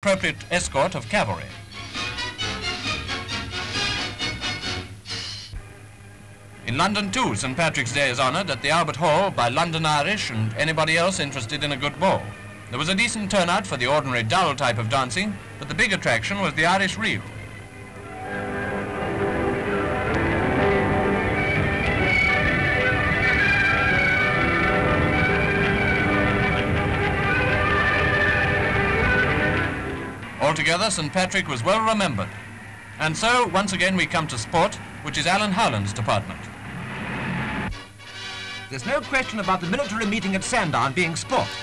appropriate escort of cavalry. In London too, St. Patrick's Day is honoured at the Albert Hall by London Irish and anybody else interested in a good ball. There was a decent turnout for the ordinary dull type of dancing, but the big attraction was the Irish reel. Altogether, St. Patrick was well remembered. And so, once again, we come to sport, which is Alan Howland's department. There's no question about the military meeting at Sandown being sport.